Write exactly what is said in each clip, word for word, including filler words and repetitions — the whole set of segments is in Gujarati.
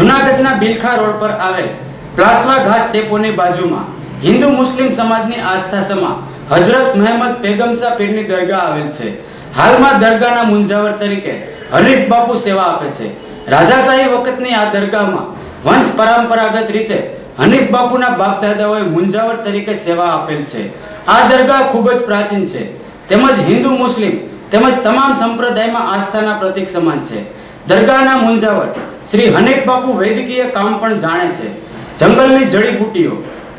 જૂનાગઢના બિલખા રોડ પર આવેલ પ્લાસવા ઘાસ ડેપોની બાજુમાં હિન્દુ મુસ્લિમ સમાજની આસ્થા સમા હજરત મહેમદ પેગમ શાહ પીરની દરગાહ આવેલ છે। હાલમાં દરગાહના મુંજાવર તરીકે હરીફ બાપુ સેવા આપે છે। રાજાશાહી વખતની આ દરગાહમાં વંશ પરંપરાગત રીતે હરીફ બાપુના બાપ દાદાઓએ મુંજાવર તરીકે સેવા આપેલ છે। આ દરગાહ ખૂબ જ પ્રાચીન છે તેમજ હિન્દુ મુસ્લિમ તેમજ તમામ સંપ્રદાયમાં આસ્થાના પ્રતીક સમાન છે। દરગાહના મુંજાવર श्री हनीफ बापू वैद्यकीय काम पण जाणे छे। जंगलनी जड़ीबूटीओ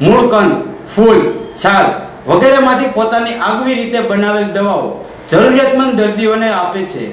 मूळ कंद फूल छाल वगैरेमांथी पोतानी आगवी रीते बनावेल दवाओ जरूरियातमंद दर्दीओने आपे छे।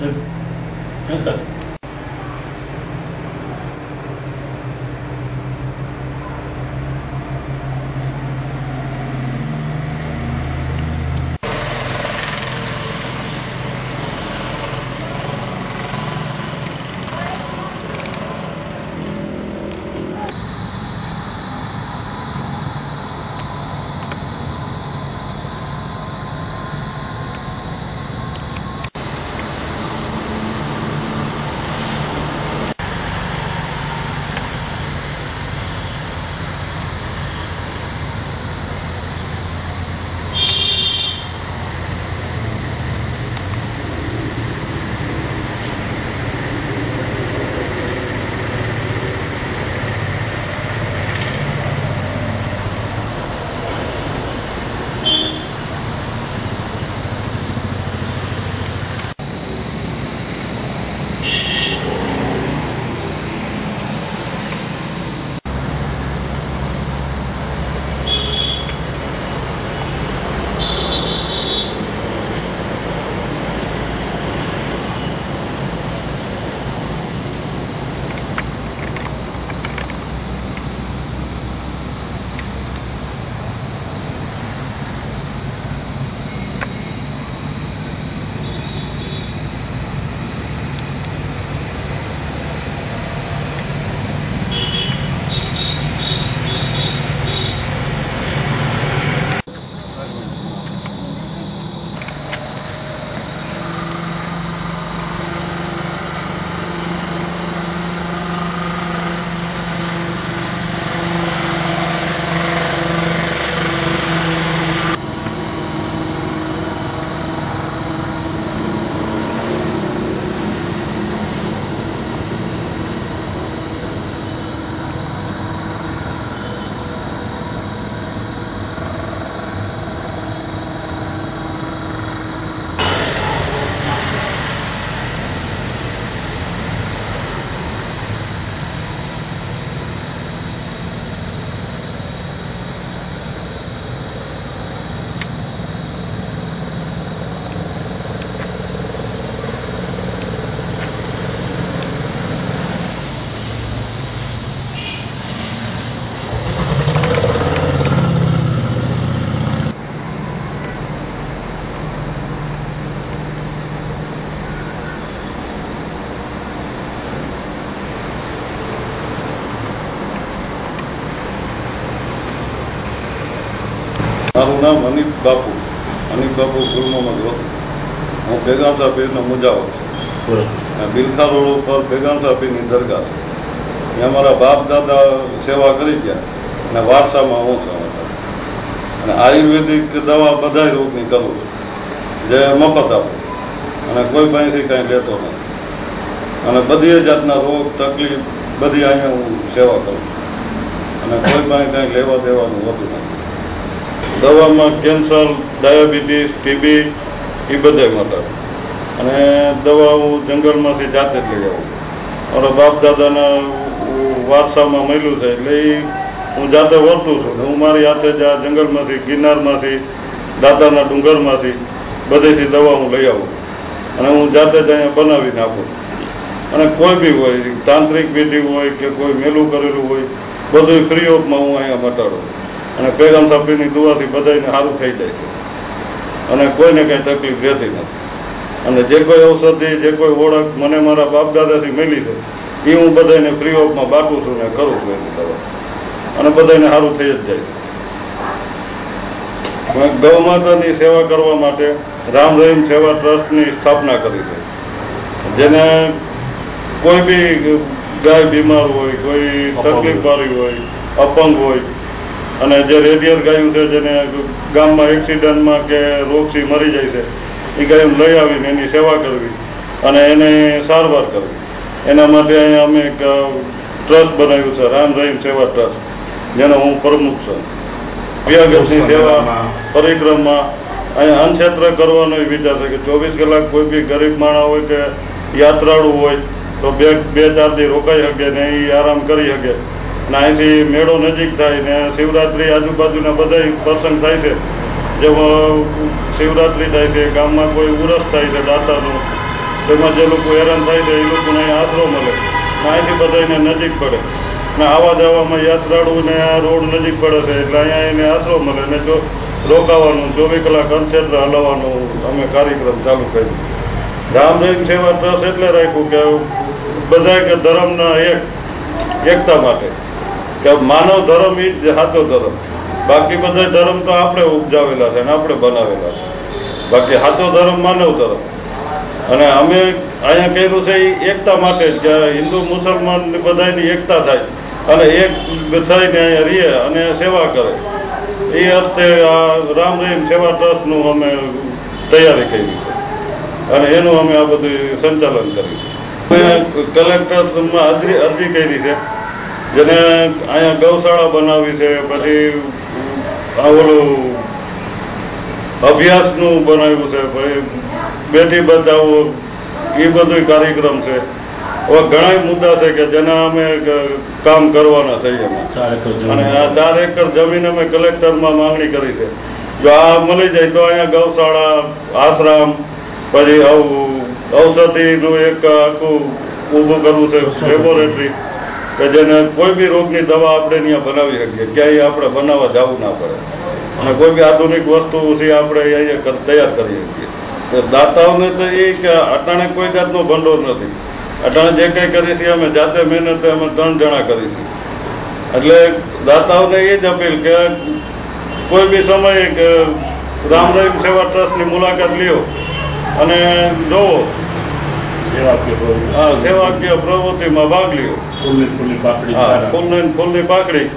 सर મારું નામ હનીફ બાપુ, હનીફ બાપુ ગુલમોહમ્મદ રોશની, હું બેગામ સાહેબનો મુજાવર છું। બિલખા રોડ ઉપર બેગામ સાહેબની દરગાહ છે, અમારા બાપ દાદા સેવા કરી ગયા અને વારસામાં હું છું અને આયુર્વેદિક દવા બધા રોગની કરું છું, જે મફત આપું અને કોઈ પાસેથી કાંઈ લેતો નથી અને બધી જાતના રોગ તકલીફ બધી અહીંયા હું સેવા કરું અને કોઈ પાસે કાંઈ લેવા દેવાનું હોતું નથી। દવામાં કેન્સર, ડાયાબિટીસ, ટીબી એ બધે મતલબ અને દવા હું જંગલમાંથી જાતે જ લઈ આવું, મારા બાપ દાદાના વારસામાં મળ્યું છે એટલે એ હું જાતે વર્તું છું, હું મારી હાથે જ આ જંગલમાંથી, ગિરનારમાંથી, દાદાના ડુંગરમાંથી બધેથી દવા હું લઈ આવું અને હું જાતે જ અહીંયા બનાવી નાખું અને કોઈ બી હોય તાંત્રિક વિધિ હોય કે કોઈ મેલું કરેલું હોય બધું ફ્રી ઓફમાં હું અહીંયા મટાડું અને પેગામ સાહેબની દુઆથી બધાને સારું થઈ જાય છે અને કોઈને કંઈ તકલીફ રહેતી નથી અને જે કોઈ ઔષધિ, જે કોઈ ઓળખ મને મારા બાપ દાદાથી મળી છે એ હું બધાને ફ્રી ઓફમાં બાટું છું ને કરું છું એની દવા અને બધાને સારું થઈ જ જાય છે। ગૌ માતાની સેવા કરવા માટે રામ રહીમ સેવા ટ્રસ્ટની સ્થાપના કરી છે, જેને કોઈ બી ગાય બીમાર હોય, કોઈ તકલીફવાળી હોય, અપંગ હોય અને જે રેડિયર ગાયું છે જેને ગામમાં એક્સિડન્ટમાં કે રોગથી મરી જાય છે એ ગાયું લઈ આવીને એની સેવા કરવી અને એને સારવાર કરવી, એના માટે અહીંયા અમે એક ટ્રસ્ટ બનાવ્યું છે, રામ રહીમ સેવા ટ્રસ્ટ, જેનો હું પ્રમુખ છું। વ્યાગતની સેવા પરિક્રમા અહીંયા અનક્ષેત્ર કરવાનો એ વિચાર છે કે ચોવીસ કલાક કોઈ બી ગરીબ માણસ હોય કે યાત્રાળુ હોય તો બે બે ચાર દી રોકાઈ શકે ને એ આરામ કરી શકે અને અહીંથી મેળો નજીક થાય ને શિવરાત્રિ આજુબાજુના બધા પ્રસંગ થાય છે, જેમાં શિવરાત્રિ થાય છે, ગામમાં કોઈ ઉરસ થાય છે દાતાનો, તેમાં જે લોકો હેરાન થાય છે એ લોકોને આશરો મળે, અહીંથી બધાને નજીક પડે અને આવા જવામાં યાત્રાળુને આ રોડ નજીક પડે છે એટલે અહીંયા એને આશરો મળે ને જો રોકાવાનું ચોવીસ કલાક અંતર હલાવવાનો અમે કાર્યક્રમ ચાલુ કર્યો। રામ રહીમ સેવા ટ્રસ્ટ એટલે રાખ્યું કે બધા કે ધર્મના એક એકતા માટે કે માનવ ધર્મ એ જ સાચો ધર્મ, બાકી બધા ધર્મ તો આપણે ઉપજાવેલા છે અને આપણે બનાવેલા છે, બાકી સાચો ધર્મ માનવ ધર્મ અને અમે અહીંયા કહેલું છે એ એકતા માટે જ કે હિન્દુ મુસલમાન બધાની એકતા થાય અને એક થઈને અહીંયા રહીએ અને સેવા કરે એ અર્થે આ રામ રહીમ સેવા ટ્રસ્ટનું અમે તૈયારી કરી છે અને એનું અમે આ બધું સંચાલન કર્યું છે। કલેક્ટરમાં અરજી અરજી કરી છે, જેને અહીંયા ગૌશાળા બનાવી છે, પછી ઓલું અભ્યાસનું બનાવ્યું છે, પછી બેટી બચાવો એ બધો કાર્યક્રમ છે, હવે ઘણા મુદ્દા છે કે જેના અમે કામ કરવાના છે અને આ ચાર એકર જમીન અમે કલેક્ટરમાં માંગણી કરી છે, જો આ મળી જાય તો અહીંયા ગૌશાળા, આશ્રમ, પછી આવું ઔષધિનું એક આખું ઊભું કરવું છે, લેબોરેટરી કે જેને કોઈ બી રોગની દવા આપણે અહીંયા બનાવી શકીએ, ક્યાંય આપણે બનાવવા જવું ના પડે અને કોઈ બી આધુનિક વસ્તુથી આપણે અહીંયા તૈયાર કરી શકીએ। તો દાતાઓને તો એ કે અટાણે કોઈ જાતનો ભંડોળ નથી, અટાણે જે કંઈ કરી છે અમે જાતે મહેનત અમે ત્રણ જણા કરી છે, એટલે દાતાઓને એ જ અપીલ કે કોઈ બી સમયે કે રામ રહીમ સેવા ટ્રસ્ટની મુલાકાત લ્યો અને જોવો, સેવાકીય પ્રવૃત્તિમાં ભાગ લ્યો, ફૂલની પાકડી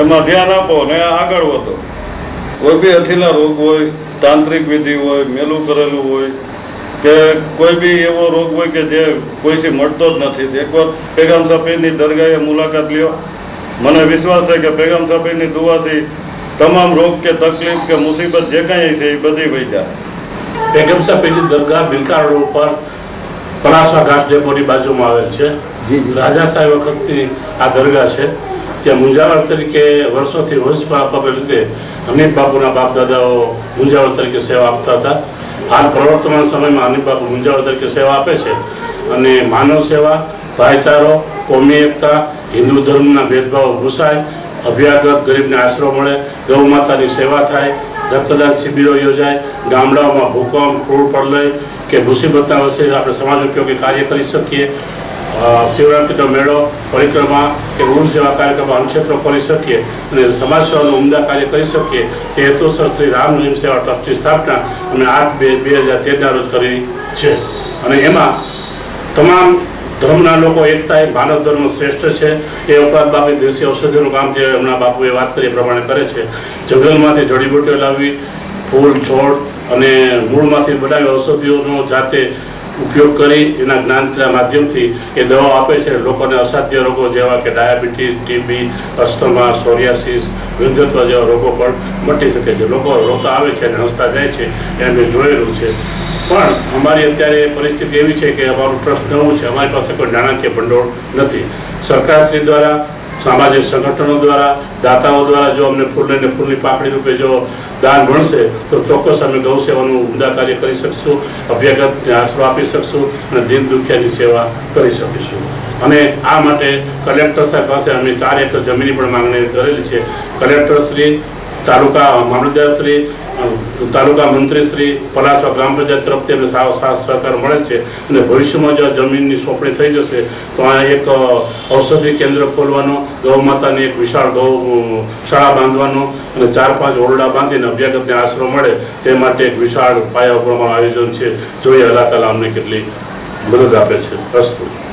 એમાં ધ્યાન આપો ને આગળ વધો। કોઈ બી અઠીલા રોગ હોય, તાંત્રિક વિધિ હોય, મેલું કરેલું હોય કે કોઈ બી એવો રોગ હોય કે જે કોઈથી મળતો જ નથી, એકવાર પેગામ સાહેબની દરગાહે મુલાકાત લ્યો, મને વિશ્વાસ છે કે પેગામ સાહેબની દુઆથી તમામ રોગ કે તકલીફ કે મુસીબત જે કાંઈ છે એ બધી વહી જાય। પેગામ સાહેબની દરગાહ ભીલકા રોડ પર પલાસવા ઘાસ ડેપોની બાજુમાં આવેલ છે, રાજા સાહેબ વખતની આ દરગાહ છે, ત્યાં મુંજાવર તરીકે વર્ષોથી વર્ષમાં અપાવેલ રીતે હનીફ બાપુના બાપ દાદાઓ મુંજાવર તરીકે સેવા આપતા હતા, હાલ પ્રવર્તમાન સમયમાં હનીફ બાપુ મુંજાવર તરીકે સેવા આપે છે અને માનવ સેવા, ભાઈચારો, કોમી એકતા, હિન્દુ ધર્મના ભેદભાવ ભૂસાય, અભ્યાગત ગરીબને આશરો મળે, ગૌ માતાની સેવા થાય, રક્તદાન શિબિરો યોજાય, ગામડાઓમાં ભૂકંપ, પૂર, પડલય કે મુસીબતના વસે આપણે સમાજ ઉપયોગી કાર્ય કરી શકીએ। શિવરાત્રિનો મેળો પરિક્રમા કે વૃક્ષ જેવા કાર્યક્રમો અન્નક્ષેત્ર ખોલી શકીએ અને સમાજ સેવાનું ઉમદા કાર્ય કરી શકીએ તે હેતુસર શ્રી રામ હિમ સેવા ટ્રસ્ટની સ્થાપના અમે આઠ બે બે હજાર તેરના રોજ કરી છે અને એમાં તમામ ધર્મના લોકો એકતા એ માનવ ધર્મ શ્રેષ્ઠ છે એ ઉપરાંત બાપે દિવસે ઔષધિનું કામ જે હમણાં બાપુએ વાત કરી એ પ્રમાણે કરે છે જંગલમાંથી જડીબુટીઓ લાવવી ફૂલ છોડ અને મૂળમાંથી બનાવી ઔષધિઓનો જાતે उपयोग कर ज्ञान मध्यम थी ए दवा आपे लोगों असाध्य रोगों जेवा के डायाबीटीज टीबी अस्थमा सोरियासिस वृद्धत्व जेवा रोगों पर मटी सके लोग रोता आवे छे ने हंसता जाए छे एम में जोयेलुं छे। પણ અમારી અત્યારે પરિસ્થિતિ એવી છે કે અમારું ટ્રસ્ટ નવું છે, અમારી પાસે કોઈ નાણાકીય ભંડોળ નથી। સરકારશ્રી દ્વારા सामाजिक संगठनों द्वारा दाताओं द्वारा जो हमने फूल ने फूल पाकड़ी रूपे जो दान मळशे तो चौक्कस अमे गौ सेवानुं उमदा कार्य करी शकशुं, अभ्यागतने आसरो आपी शकशुं अने दीन दुखियानी सेवा करी शकीशुं। अने आ माटे कलेक्टर साहेब पासे अमे चार एकड़ जमीननी पण मांगणी करेली छे। कलेक्टर श्री तालुका मामलतदार श्री तालुका मंत्री श्री पलासवा ग्राम पंचायत तरफ से साव साथ सहकार मिले है। भविष्य में जो जमीन की सौंपणी थी जैसे तो आ एक औषधि केन्द्र खोलवा गौ माता ने एक विशाल गौ शाला बांधवा चार पांच ओरडा बांधी अभ्यागत ने आसरो मळे ते माटे एक विशाल पाया उपरमां आयोजन है। जो अल्लाह ताला अमने केटली मदद आपे छे। अस्तु।